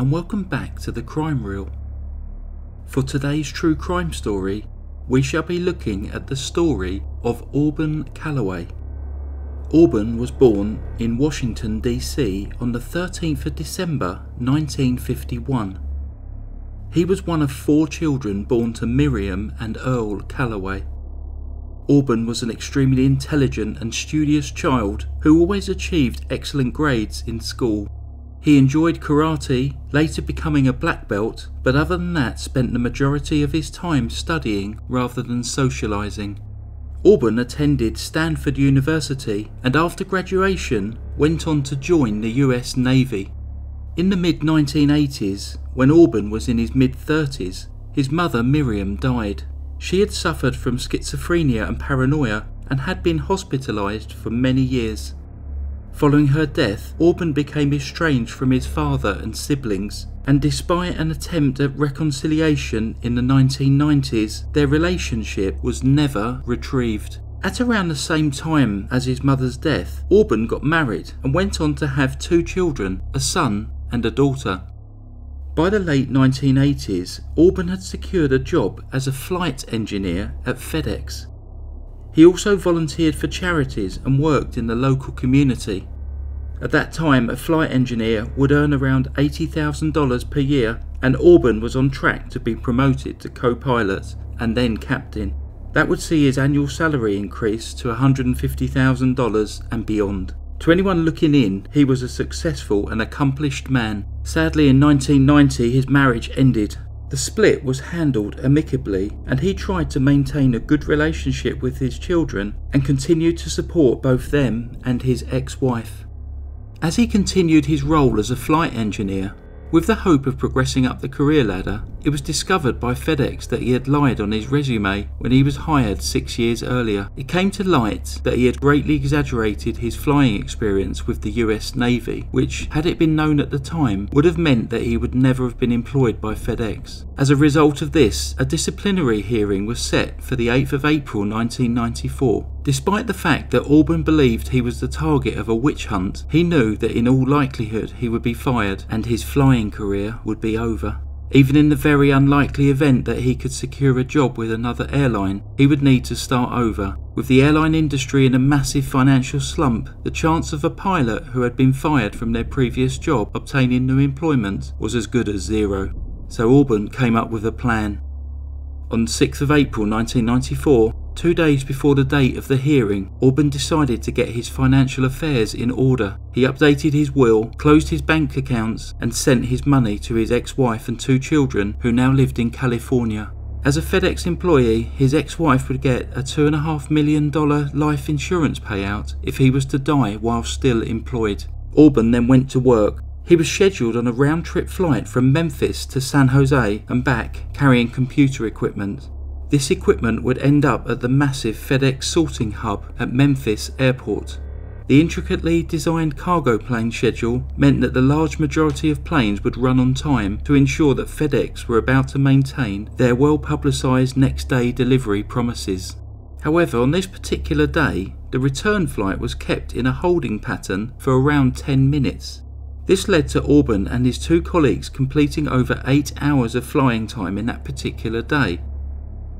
and welcome back to The Crime Reel. For today's true crime story, we shall be looking at the story of Auburn Calloway. Auburn was born in Washington, D.C. on the 13th of December 1951. He was one of four children born to Miriam and Earl Calloway. Auburn was an extremely intelligent and studious child who always achieved excellent grades in school. He enjoyed karate, later becoming a black belt, but other than that spent the majority of his time studying rather than socialising. Auburn attended Stanford University and after graduation went on to join the US Navy. In the mid-1980s, when Auburn was in his mid-30s, his mother Miriam died. She had suffered from schizophrenia and paranoia and had been hospitalised for many years. Following her death, Auburn became estranged from his father and siblings, and despite an attempt at reconciliation in the 1990s, their relationship was never retrieved. At around the same time as his mother's death, Auburn got married and went on to have two children, a son and a daughter. By the late 1980s, Auburn had secured a job as a flight engineer at FedEx. He also volunteered for charities and worked in the local community. At that time, a flight engineer would earn around $80,000 per year, and Auburn was on track to be promoted to co-pilot and then captain. That would see his annual salary increase to $150,000 and beyond. To anyone looking in, he was a successful and accomplished man. Sadly, in 1990, his marriage ended. The split was handled amicably, and he tried to maintain a good relationship with his children and continued to support both them and his ex-wife. As he continued his role as a flight engineer, with the hope of progressing up the career ladder, it was discovered by FedEx that he had lied on his resume when he was hired 6 years earlier. It came to light that he had greatly exaggerated his flying experience with the US Navy, which, had it been known at the time, would have meant that he would never have been employed by FedEx. As a result of this, a disciplinary hearing was set for the 8th of April 1994. Despite the fact that Auburn believed he was the target of a witch hunt, he knew that in all likelihood he would be fired and his flying career would be over. Even in the very unlikely event that he could secure a job with another airline, he would need to start over. With the airline industry in a massive financial slump, the chance of a pilot who had been fired from their previous job obtaining new employment was as good as zero. So Auburn came up with a plan. On 6th of April 1994, 2 days before the date of the hearing, Auburn decided to get his financial affairs in order. He updated his will, closed his bank accounts, and sent his money to his ex-wife and two children who now lived in California. As a FedEx employee, his ex-wife would get a $2.5 million life insurance payout if he was to die while still employed. Auburn then went to work. He was scheduled on a round-trip flight from Memphis to San Jose and back, carrying computer equipment. This equipment would end up at the massive FedEx sorting hub at Memphis Airport. The intricately designed cargo plane schedule meant that the large majority of planes would run on time to ensure that FedEx were about to maintain their well-publicised next-day delivery promises. However, on this particular day, the return flight was kept in a holding pattern for around 10 minutes. This led to Auburn and his two colleagues completing over 8 hours of flying time in that particular day.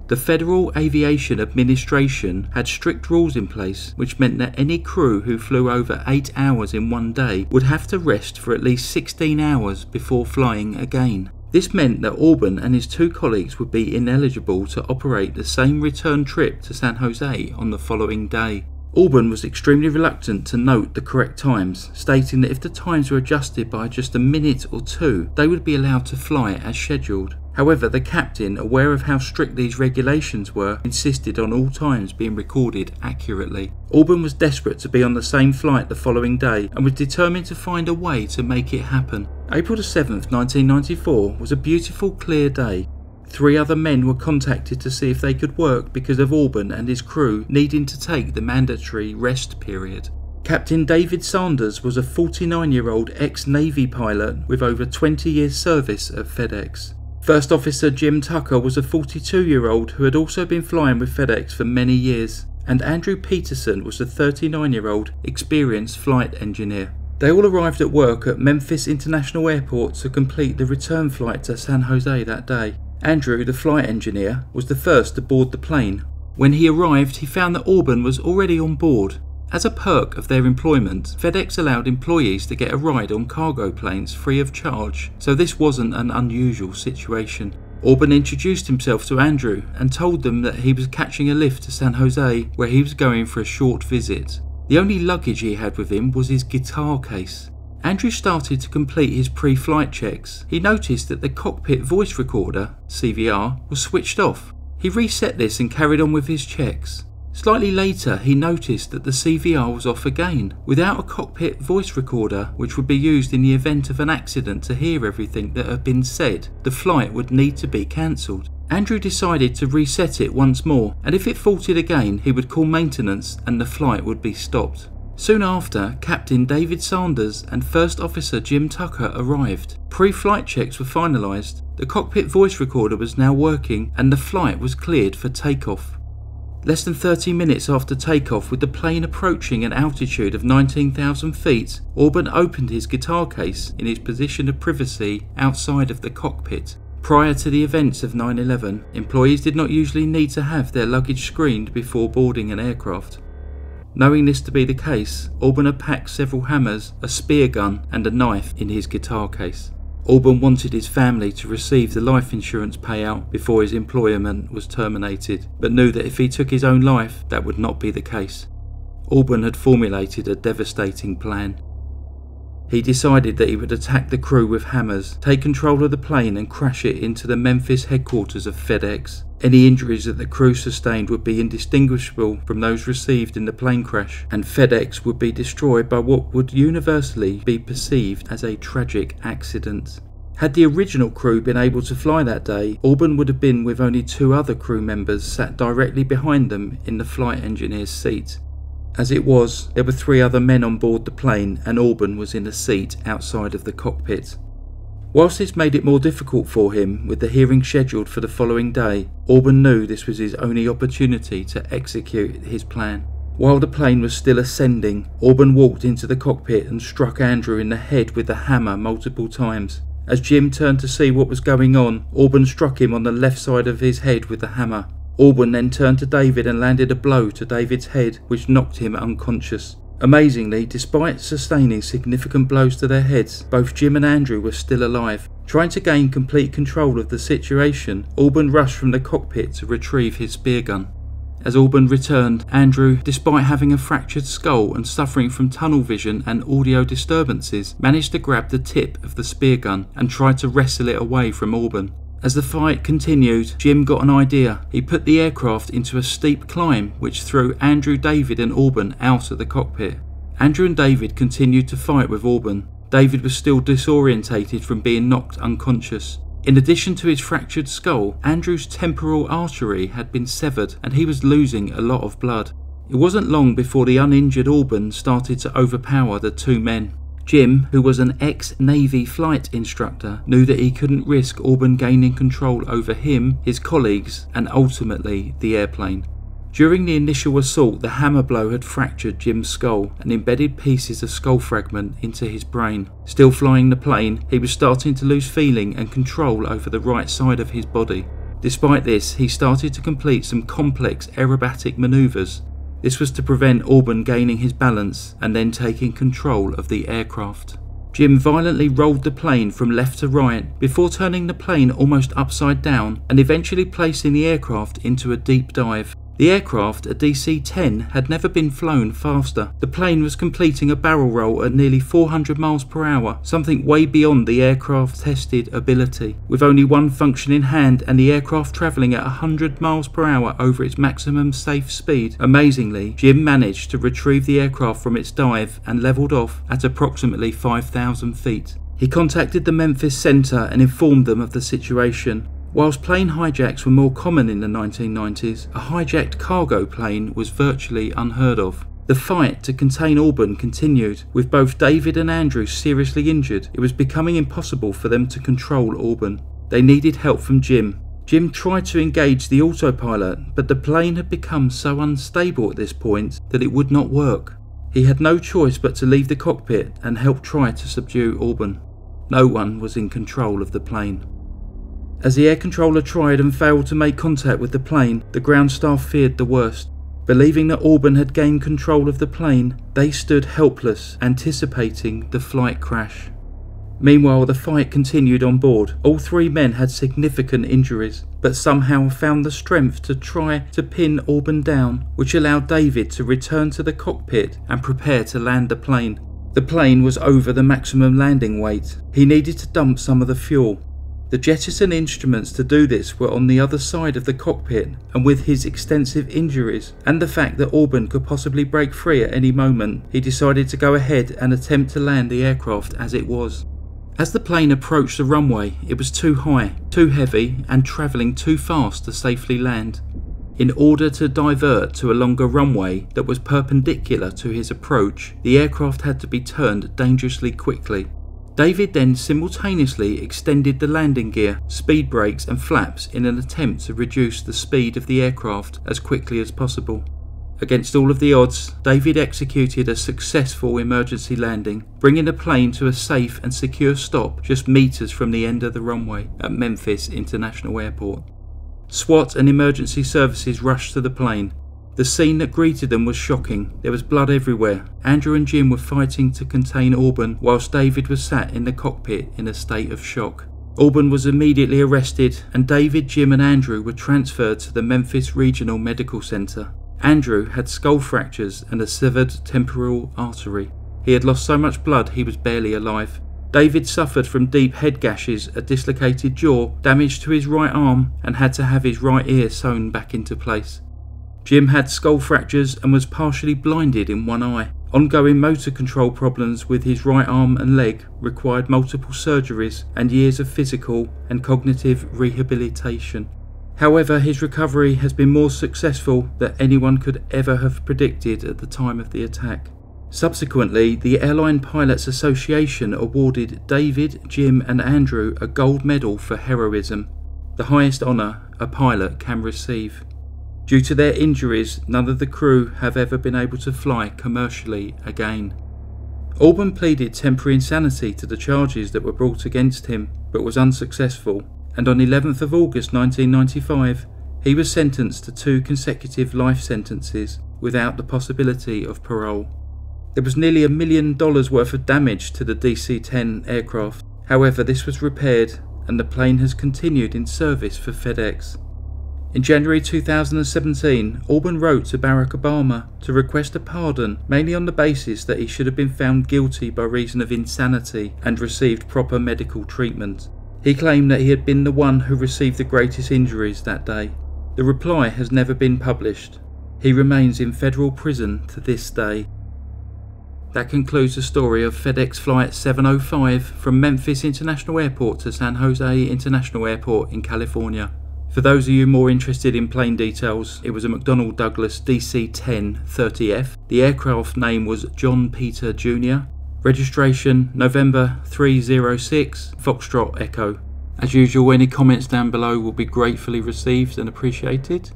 The Federal Aviation Administration had strict rules in place which meant that any crew who flew over 8 hours in one day would have to rest for at least 16 hours before flying again. This meant that Auburn and his two colleagues would be ineligible to operate the same return trip to San Jose on the following day. Auburn was extremely reluctant to note the correct times, stating that if the times were adjusted by just a minute or two, they would be allowed to fly as scheduled. However, the captain, aware of how strict these regulations were, insisted on all times being recorded accurately. Auburn was desperate to be on the same flight the following day and was determined to find a way to make it happen. April 7th, 1994 was a beautiful clear day. 3 other men were contacted to see if they could work because of Auburn and his crew needing to take the mandatory rest period. Captain David Sanders was a 49-year-old ex-Navy pilot with over 20 years service at FedEx. First Officer Jim Tucker was a 42-year-old who had also been flying with FedEx for many years, and Andrew Peterson was a 39-year-old experienced flight engineer. They all arrived at work at Memphis International Airport to complete the return flight to San Jose that day. Andrew, the flight engineer, was the first to board the plane. When he arrived, he found that Auburn was already on board. As a perk of their employment, FedEx allowed employees to get a ride on cargo planes free of charge, so this wasn't an unusual situation. Auburn introduced himself to Andrew and told them that he was catching a lift to San Jose where he was going for a short visit. The only luggage he had with him was his guitar case. Andrew started to complete his pre-flight checks. He noticed that the cockpit voice recorder, CVR, was switched off. He reset this and carried on with his checks. Slightly later, he noticed that the CVR was off again, without a cockpit voice recorder, which would be used in the event of an accident to hear everything that had been said. The flight would need to be cancelled. Andrew decided to reset it once more, and if it faulted again, he would call maintenance and the flight would be stopped. Soon after, Captain David Sanders and First Officer Jim Tucker arrived. Pre-flight checks were finalised, the cockpit voice recorder was now working, and the flight was cleared for takeoff. Less than 30 minutes after takeoff, with the plane approaching an altitude of 19,000 feet, Auburn opened his guitar case in his position of privacy outside of the cockpit. Prior to the events of 9/11, employees did not usually need to have their luggage screened before boarding an aircraft. Knowing this to be the case, Auburn had packed several hammers, a spear gun and a knife in his guitar case. Auburn wanted his family to receive the life insurance payout before his employment was terminated, but knew that if he took his own life, that would not be the case. Auburn had formulated a devastating plan. He decided that he would attack the crew with hammers, take control of the plane and crash it into the Memphis headquarters of FedEx. Any injuries that the crew sustained would be indistinguishable from those received in the plane crash, and FedEx would be destroyed by what would universally be perceived as a tragic accident. Had the original crew been able to fly that day, Auburn would have been with only two other crew members sat directly behind them in the flight engineer's seat. As it was, there were three other men on board the plane and Auburn was in a seat outside of the cockpit. Whilst this made it more difficult for him, with the hearing scheduled for the following day, Auburn knew this was his only opportunity to execute his plan. While the plane was still ascending, Auburn walked into the cockpit and struck Andrew in the head with the hammer multiple times. As Jim turned to see what was going on, Auburn struck him on the left side of his head with the hammer. Auburn then turned to David and landed a blow to David's head, which knocked him unconscious. Amazingly, despite sustaining significant blows to their heads, both Jim and Andrew were still alive. Trying to gain complete control of the situation, Auburn rushed from the cockpit to retrieve his spear gun. As Auburn returned, Andrew, despite having a fractured skull and suffering from tunnel vision and audio disturbances, managed to grab the tip of the spear gun and tried to wrestle it away from Auburn. As the fight continued, Jim got an idea. He put the aircraft into a steep climb which threw Andrew, David and Auburn out of the cockpit. Andrew and David continued to fight with Auburn. David was still disorientated from being knocked unconscious. In addition to his fractured skull, Andrew's temporal artery had been severed and he was losing a lot of blood. It wasn't long before the uninjured Auburn started to overpower the two men. Jim, who was an ex-Navy flight instructor, knew that he couldn't risk Auburn gaining control over him, his colleagues, and ultimately the airplane. During the initial assault, the hammer blow had fractured Jim's skull and embedded pieces of skull fragment into his brain. Still flying the plane, he was starting to lose feeling and control over the right side of his body. Despite this, he started to complete some complex aerobatic maneuvers. This was to prevent Auburn gaining his balance and then taking control of the aircraft. Jim violently rolled the plane from left to right before turning the plane almost upside down and eventually placing the aircraft into a deep dive. The aircraft, a DC-10, had never been flown faster. The plane was completing a barrel roll at nearly 400 miles per hour, something way beyond the aircraft's tested ability. With only one function in hand and the aircraft travelling at 100 miles per hour over its maximum safe speed, amazingly, Jim managed to retrieve the aircraft from its dive and levelled off at approximately 5,000 feet. He contacted the Memphis Center and informed them of the situation. Whilst plane hijacks were more common in the 1990s, a hijacked cargo plane was virtually unheard of. The fight to contain Auburn continued, with both David and Andrew seriously injured. It was becoming impossible for them to control Auburn. They needed help from Jim. Jim tried to engage the autopilot, but the plane had become so unstable at this point that it would not work. He had no choice but to leave the cockpit and help try to subdue Auburn. No one was in control of the plane. As the air controller tried and failed to make contact with the plane, the ground staff feared the worst. Believing that Auburn had gained control of the plane, they stood helpless, anticipating the flight crash. Meanwhile, the fight continued on board. All three men had significant injuries, but somehow found the strength to try to pin Auburn down, which allowed David to return to the cockpit and prepare to land the plane. The plane was over the maximum landing weight. He needed to dump some of the fuel. The jettison instruments to do this were on the other side of the cockpit, and with his extensive injuries and the fact that Auburn could possibly break free at any moment, he decided to go ahead and attempt to land the aircraft as it was. As the plane approached the runway, it was too high, too heavy, and travelling too fast to safely land. In order to divert to a longer runway that was perpendicular to his approach, the aircraft had to be turned dangerously quickly. David then simultaneously extended the landing gear, speed brakes and flaps in an attempt to reduce the speed of the aircraft as quickly as possible. Against all of the odds, David executed a successful emergency landing, bringing the plane to a safe and secure stop just meters from the end of the runway at Memphis International Airport. SWAT and emergency services rushed to the plane. The scene that greeted them was shocking. There was blood everywhere. Andrew and Jim were fighting to contain Auburn whilst David was sat in the cockpit in a state of shock. Auburn was immediately arrested and David, Jim and Andrew were transferred to the Memphis Regional Medical Center. Andrew had skull fractures and a severed temporal artery. He had lost so much blood he was barely alive. David suffered from deep head gashes, a dislocated jaw, damage to his right arm and had to have his right ear sewn back into place. Jim had skull fractures and was partially blinded in one eye. Ongoing motor control problems with his right arm and leg required multiple surgeries and years of physical and cognitive rehabilitation. However, his recovery has been more successful than anyone could ever have predicted at the time of the attack. Subsequently, the Airline Pilots Association awarded David, Jim and Andrew a gold medal for heroism, the highest honour a pilot can receive. Due to their injuries, none of the crew have ever been able to fly commercially again. Auburn pleaded temporary insanity to the charges that were brought against him, but was unsuccessful, and on 11th of August 1995, he was sentenced to 2 consecutive life sentences without the possibility of parole. There was nearly $1 million worth of damage to the DC-10 aircraft. However, this was repaired and the plane has continued in service for FedEx. In January 2017, Auburn wrote to Barack Obama to request a pardon, mainly on the basis that he should have been found guilty by reason of insanity and received proper medical treatment. He claimed that he had been the one who received the greatest injuries that day. The reply has never been published. He remains in federal prison to this day. That concludes the story of FedEx Flight 705 from Memphis International Airport to San Jose International Airport in California. For those of you more interested in plane details, it was a McDonnell Douglas DC-10-30F. The aircraft name was John Peter Jr. Registration November 306 Foxtrot Echo. As usual, any comments down below will be gratefully received and appreciated.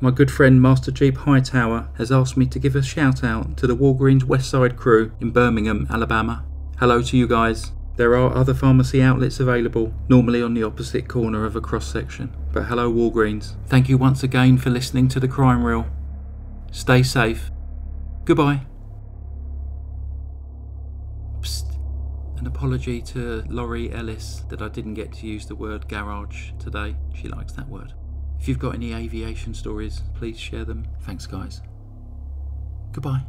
My good friend Master Jeep Hightower has asked me to give a shout out to the Walgreens Westside crew in Birmingham, Alabama. Hello to you guys. There are other pharmacy outlets available, normally on the opposite corner of a cross section. But hello Walgreens. Thank you once again for listening to The Crime Reel. Stay safe. Goodbye. Psst. An apology to Laurie Ellis that I didn't get to use the word garage today. She likes that word. If you've got any aviation stories, please share them. Thanks guys. Goodbye.